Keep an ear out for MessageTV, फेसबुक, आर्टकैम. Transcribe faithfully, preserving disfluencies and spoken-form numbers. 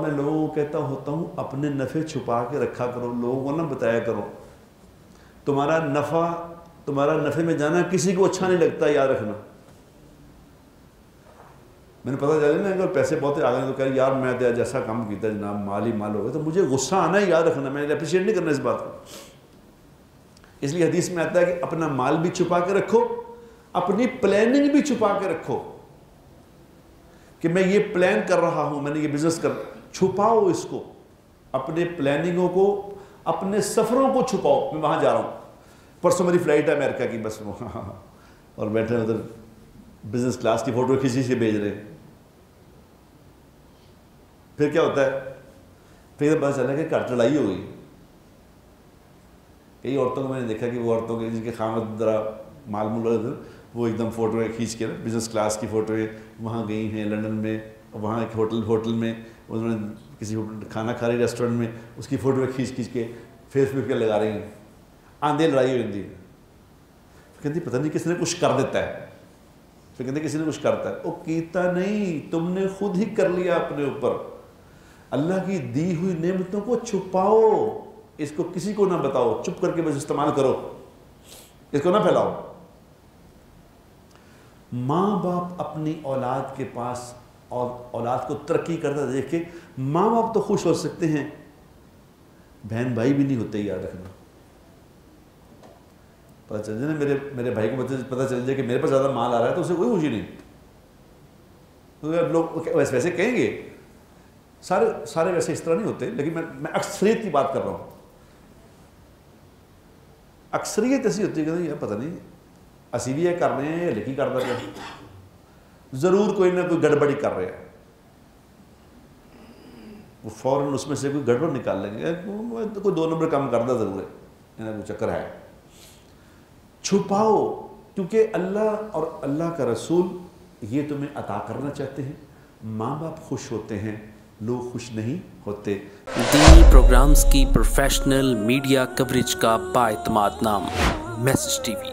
मैं लोगों को कहता होता हूँ अपने नफ़े छुपा के रखा करो, लोगों को ना बताया करो। तुम्हारा नफ़ा, तुम्हारा नफ़े में जाना किसी को अच्छा नहीं लगता, याद रखना। मैंने पता चला ना, अगर पैसे बहुत आ गए तो कह यार मैं तो जैसा काम किया जनाब माल ही माल हो गया, तो मुझे गुस्सा आना याद रखना, मैंने अप्रिशिएट नहीं करना इस बात को। इसलिए हदीस में आता है कि अपना माल भी छुपा के रखो, अपनी प्लानिंग भी छुपा के रखो कि मैं ये प्लान कर रहा हूँ, मैंने ये बिज़नेस कर, छुपाओ इसको, अपने प्लानिंगों को, अपने सफ़रों को छुपाओ। मैं वहाँ जा रहा हूँ, परसों मेरी फ़्लाइट है अमेरिका की, बस वो हाँ हाँ और बैठे हैं उधर बिज़नेस क्लास की फ़ोटो किसी से भेज रहे हैं। फिर क्या होता है, फिर पता चला कि कार लड़ाई हो गई। कई औरतों को मैंने देखा कि वो औरतों के जिनके खामद ज़रा मालूम, वो एकदम फ़ोटो खींच के बिज़नेस क्लास की फ़ोटो वहाँ गई हैं लंदन में, वहाँ एक होटल होटल में उन्होंने किसी खाना खा रही रेस्टोरेंट में, उसकी फ़ोटो खींच खींच के फेसबुक पे लगा रही हैं। आंधी लड़ाई हो जाती है, कहती पता नहीं किसने कुछ कर देता है, फिर कहते किसी ने कुछ करता है। वो कीता नहीं, तुमने खुद ही कर लिया अपने ऊपर। अल्लाह की दी हुई नेमतों को छुपाओ, इसको किसी को ना बताओ, चुप करके बस इस्तेमाल करो, इसको ना फैलाओ। माँ बाप अपनी औलाद के पास और औलाद को तरक्की करता देख के माँ बाप तो खुश हो सकते हैं, बहन भाई भी नहीं होते, याद रखना। पता चल जाए ना, मेरे मेरे भाई को पता चल जाए कि मेरे पास ज़्यादा माल आ रहा है तो उसे कोई खुशी नहीं। तो यार लोग वैसे वैसे कहेंगे, सारे सारे वैसे इस तरह नहीं होते, लेकिन मैं मैं अक्सरियत की बात कर रहा हूँ। अक्सरियत ऐसी होती है कि यार पता नहीं असी भी ये कर रहे हैं या लिखी कर रहे हैं, ज़रूर कोई ना कोई गड़बड़ी कर रहे हैं, वो फ़ौरन उसमें से कोई गड़बड़ निकाल लेंगे, तो कोई दो नंबर काम करता ज़रूर है, ना कोई चक्कर है। छुपाओ, क्योंकि अल्लाह और अल्लाह का रसूल ये तुम्हें अता करना चाहते हैं। माँ बाप खुश होते हैं, लोग खुश नहीं होते। दीनी प्रोग्राम्स की प्रोफेशनल मीडिया कवरेज का बाएतमाद नाम मैसेज टीवी।